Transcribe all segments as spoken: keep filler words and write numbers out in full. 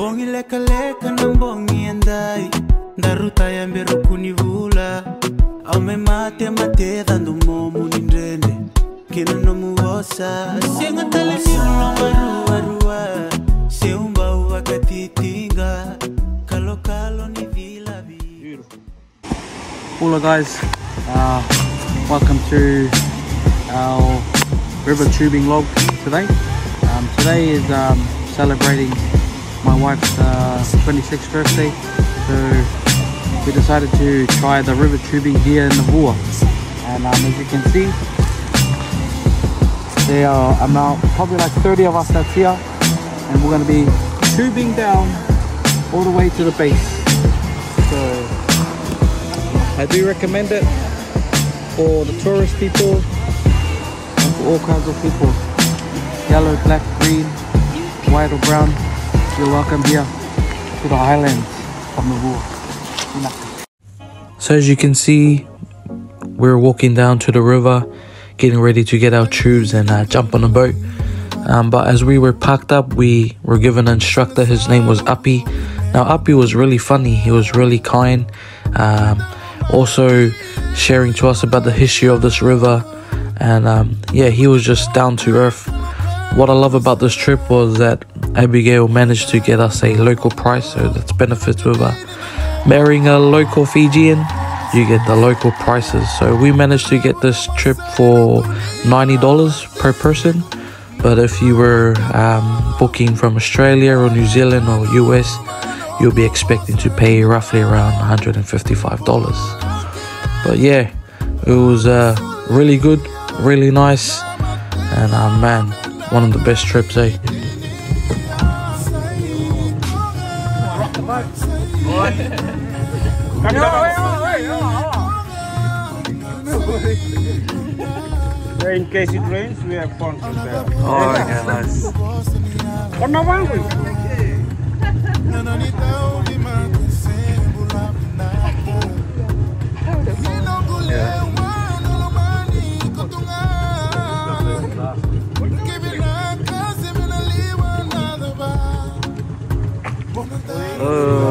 Bongi leka leka na bongi andai Daruta ya mbiru kunivula Aume mate mate dando momu nindrende Kina no muosa Sienga tale niulo marua rua Seumba uwa katitinga Kalo kalo ni vila vila Hello guys, uh, welcome to our river tubing log today. Um, today is um, celebrating my wife's uh, twenty-sixth birthday, so we decided to try the river tubing here in Navua. And um, as you can see, there are about probably like thirty of us that's here, and we're going to be tubing down all the way to the base. So I do recommend it for the tourist people and for all kinds of people, yellow, black, green, white or brown. You're welcome here to the islands of Navua. So as you can see, we're walking down to the river, getting ready to get our tubes and uh, jump on the boat. Um, but as we were parked up, we were given an instructor. His name was Appy. Now Appy was really funny. He was really kind. Um, also sharing to us about the history of this river. And um, yeah, he was just down to earth. What I love about this trip was that Abigail managed to get us a local price, so that's benefits with uh, marrying a local Fijian, you get the local prices. So we managed to get this trip for ninety dollars per person, but if you were um, booking from Australia or New Zealand or U S, you'll be expecting to pay roughly around one hundred fifty-five dollars. But yeah, it was uh, really good, really nice, and uh, man, one of the best trips, eh? In case it rains, we have fun from there. Oh, okay, nice. Yeah. Oh.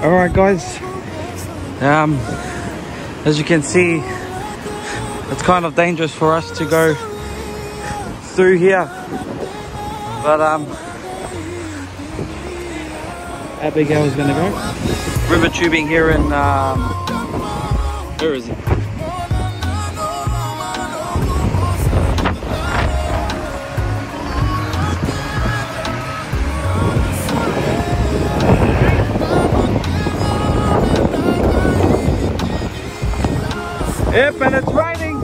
Alright guys, um, as you can see, it's kind of dangerous for us to go through here, but um, Abigail is going to go river tubing here in, um, where is it? Yep, and it's raining.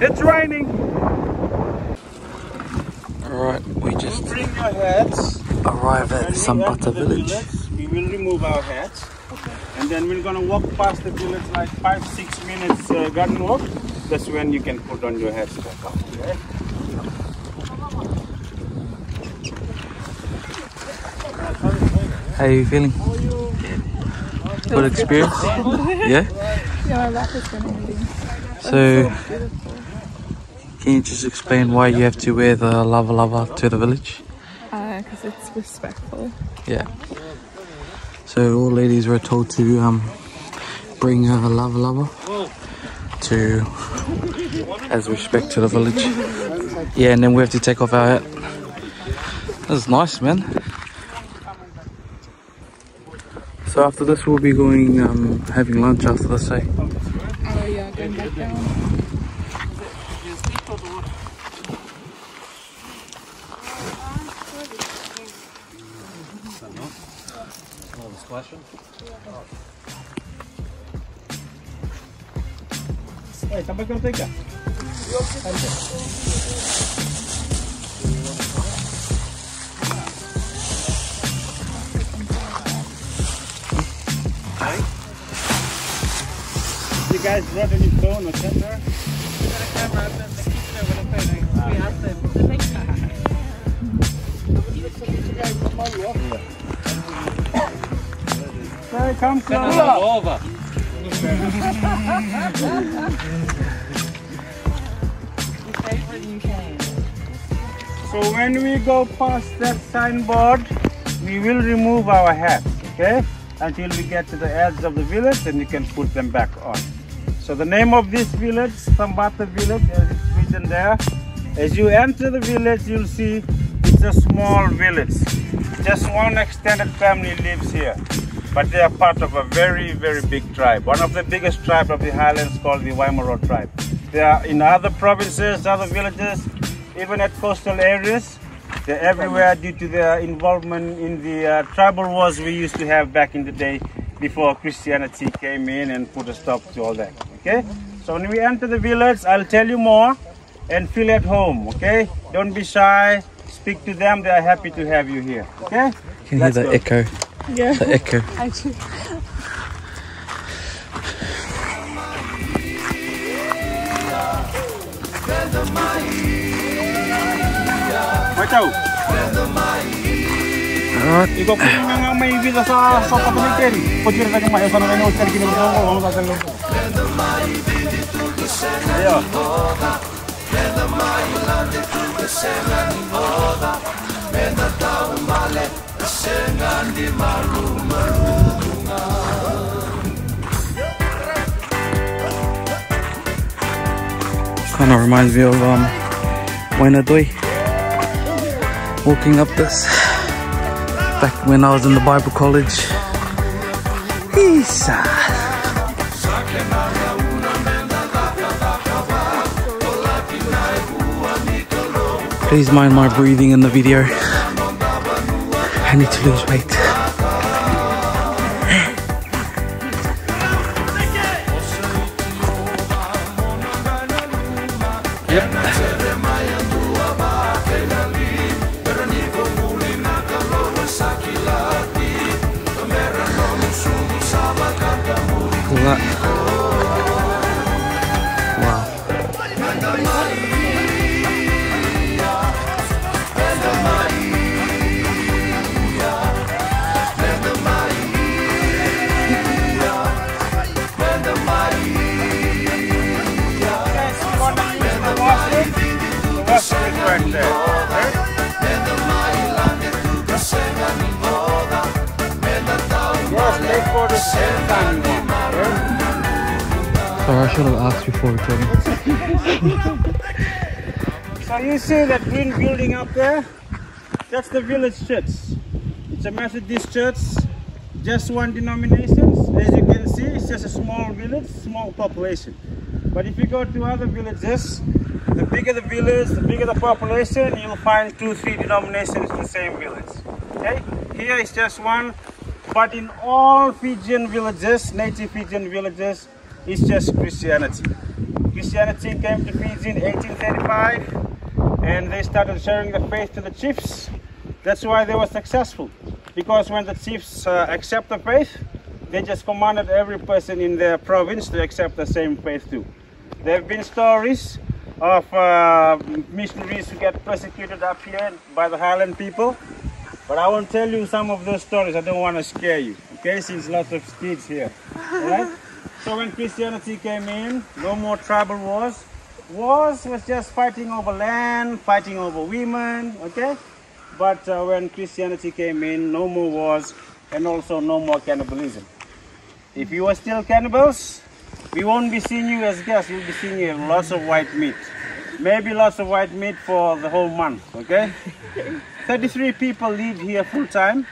It's raining. Alright, we just bring your hats. Arrive at Sambata village. village. We will remove our hats. Okay. And then we're going to walk past the village like five, six minutes uh, garden walk. That's when you can put on your hats back up. Okay? How are you feeling? Good. Good experience? Yeah? Yeah, my back is gonna so, can you just explain why you have to wear the lava lava to the village? Uh, because it's respectful. Yeah. So all ladies were told to um bring a lava lava to as respect to the village. Yeah, and then we have to take off our hat. That's nice, man. So after this, we'll be going, um, having lunch after this, eh? Oh yeah, going back down. question? Hey, come back and take it. Hi. You guys brought any phone or camera? We got a camera, but the kids are going to play. We asked them to take it. Hey, come close. Over. Your favorite in Kenya. So when we go past that signboard, we will remove our hats, okay? Until we get to the edge of the village, and you can put them back on. So the name of this village, Sambata village, as it's written there. As you enter the village, you'll see it's a small village. Just one extended family lives here. But they are part of a very, very big tribe. One of the biggest tribes of the highlands, called the Waimaro tribe. They are in other provinces, other villages, even at coastal areas. They're everywhere due to their involvement in the uh, tribal wars we used to have back in the day before Christianity came in and put a stop to all that, okay? So when we enter the village, I'll tell you more, and feel at home, okay? Don't be shy, speak to them, they are happy to have you here, okay? You can hear the echo. Yeah. The echo. Actually. Watch out. Right. Nandi maru marunga. Kind of reminds me of um, Wainadoi. Walking up this back when I was in the Bible college. Isa. Please mind my breathing in the video. I need to lose weight. Yep. All that. Wow. Sorry, I should have asked before recording. So you see that green building up there? That's the village church. It's a Methodist church, just one denomination. As you can see, it's just a small village, small population. But if you go to other villages, the bigger the village, the bigger the population, you'll find two, three denominations in the same village. Okay? Here is just one, but in all Fijian villages, native Fijian villages, it's just Christianity. Christianity came to Fiji in eighteen thirty-five, and they started sharing the faith to the chiefs. That's why they were successful, because when the chiefs uh, accept the faith, they just commanded every person in their province to accept the same faith too. There have been stories of uh, missionaries who get persecuted up here by the highland people, but I won't tell you some of those stories. I don't want to scare you, okay, since lots of kids here, right? So when Christianity came in, no more tribal wars. Wars was just fighting over land, fighting over women, okay? But uh, when Christianity came in, no more wars, and also no more cannibalism. If you are still cannibals, we won't be seeing you as guests. We'll be seeing you with lots of white meat. Maybe lots of white meat for the whole month, okay? thirty-three people live here full time,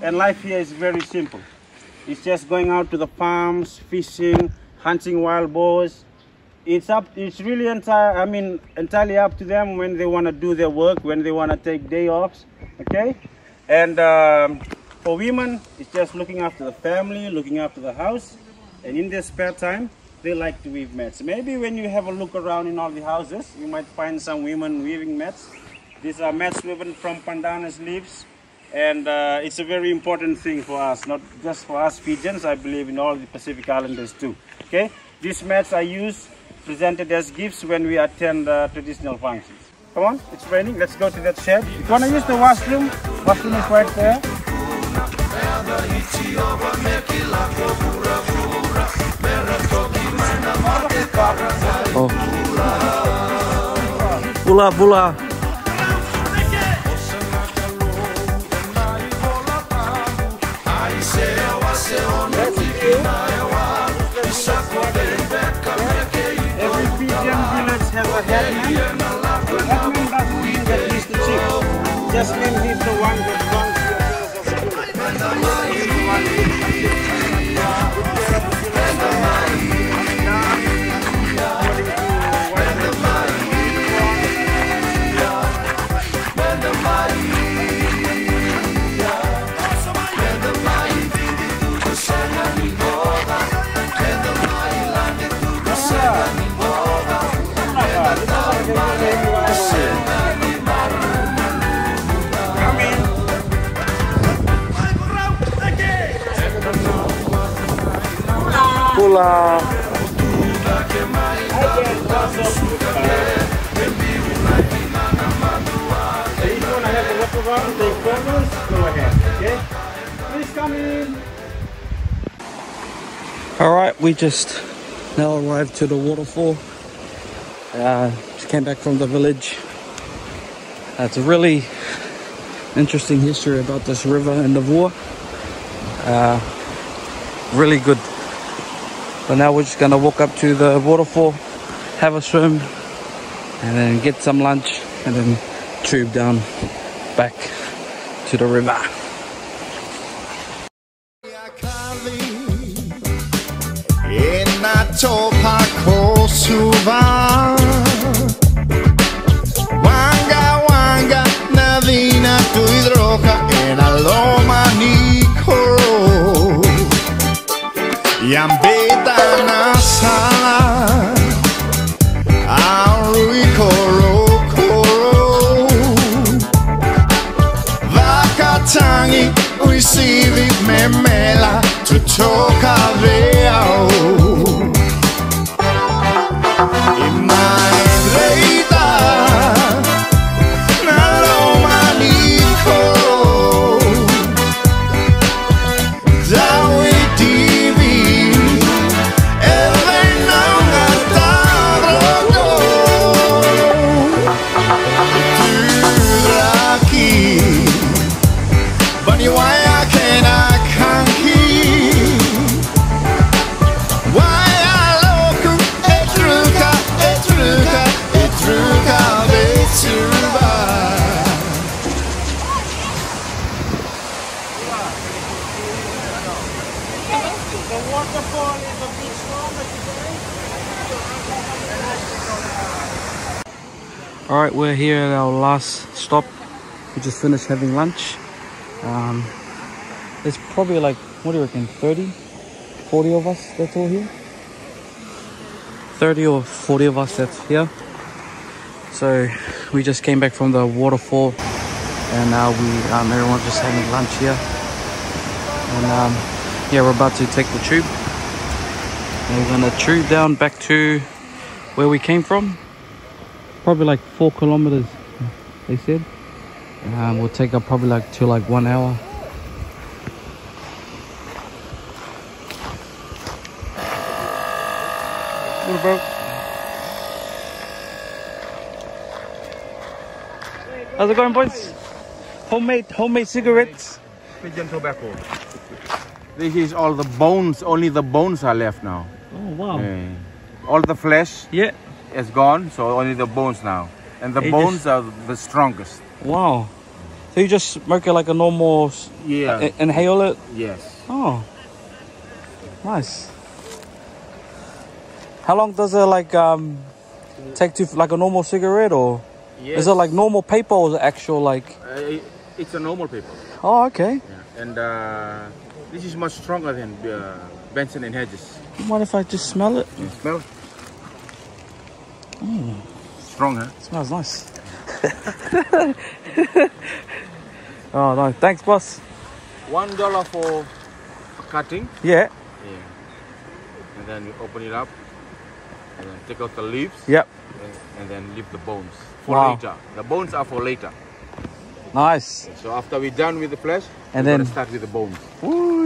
and life here is very simple. It's just going out to the farms, fishing, hunting wild boars. It's up. It's really entire. I mean, entirely up to them when they want to do their work, when they want to take day offs. Okay, and um, For women, it's just looking after the family, looking after the house, and in their spare time, they like to weave mats. Maybe when you have a look around in all the houses, you might find some women weaving mats. These are mats woven from pandanus leaves, and uh, it's a very important thing for us, not just for us Fijians, I believe in all the Pacific Islanders too. Okay, these mats are used, presented as gifts when we attend uh, traditional functions. Come on, it's raining, let's go to that shed. If you want to use the washroom, washroom is right there. Oh. Pula, pula. Every Fijian village has a headman. The headman doesn't mean that he's the chief. Just mean he's the one that runs the affairs of the village. Pula. If you want to have a look around, take photos, go ahead, okay? Please come in. Alright, we just now arrived to the waterfall. Uh, just came back from the village. Uh, it's a really interesting history about this river in Navua. Uh, really good. But now we're just going to walk up to the waterfall, have a swim, and then get some lunch, and then tube down back to the river. Suva Wanga Wanga Navina tu hidroca en aloma nico Yambeta nasala Aurui coro coro Vakatangi uisivi memela tu toca veao Alright, we're here at our last stop. We just finished having lunch. Um, there's probably like, what do you reckon, thirty, forty of us that's all here? thirty or forty of us that's here. So we just came back from the waterfall and now we, um, everyone's just having lunch here. And um, yeah, we're about to take the tube. And we're gonna tube down back to where we came from. Probably like four kilometers, they said. Um, we'll take up probably like to like one hour. How's it going, boys? Homemade, homemade cigarettes. Pigeon tobacco. This is all the bones. Only the bones are left now. Oh wow! Yeah. All the flesh. Yeah. Is gone, so only the bones now, and the they bones just... are the strongest. Wow! So you just smoke it like a normal, yeah. Uh, inhale it. Yes. Oh, nice. How long does it like um take to like a normal cigarette, or yes. Is it like normal paper or is it actual like? Uh, it's a normal paper. Oh, okay. Yeah. And uh, this is much stronger than uh, Benson and Hedges. What if I just smell it? Yeah, smell it. Mm. Strong, huh? It smells nice. Oh no, thanks, boss. One dollar for cutting. Yeah. Yeah. And then you open it up, and then take out the leaves. Yep. And then leave the bones for wow. later. The bones are for later. Nice. So after we're done with the flesh, and then start with the bones. Woo.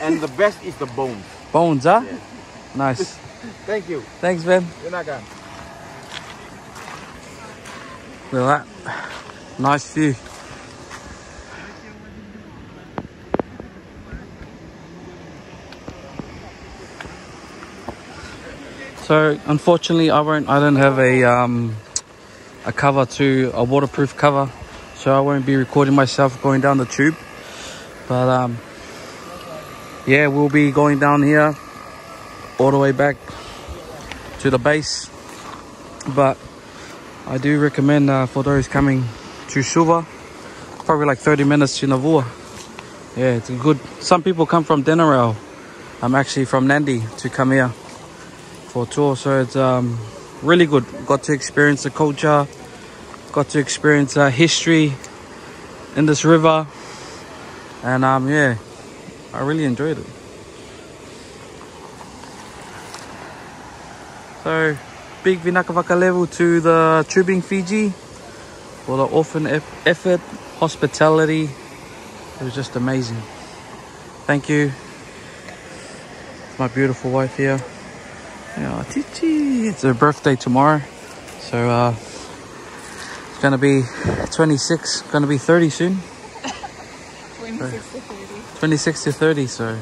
And the best is the bones. Bones, huh? Yeah. Nice. Thank you. Thanks, Ben. Vinaka. Look at that. Nice view. So unfortunately, I won't. I don't have a um, a cover to a waterproof cover, so I won't be recording myself going down the tube. But um, yeah, we'll be going down here all the way back to the base. But I do recommend uh, for those coming to Suva, probably like thirty minutes to Navua. Yeah, it's a good. Some people come from Denarau. I'm actually from Nandi to come here. Tour, so it's um, really good. Got to experience the culture, got to experience uh, history in this river, and um, yeah, I really enjoyed it. So, big Vinaka Vaka level to the Tubing Fiji for the orphan effort, hospitality. It was just amazing. Thank you, my beautiful wife here. Yeah, it's her birthday tomorrow, so uh, it's gonna be twenty-six, gonna be thirty soon. twenty-six to thirty. twenty-six to thirty, so.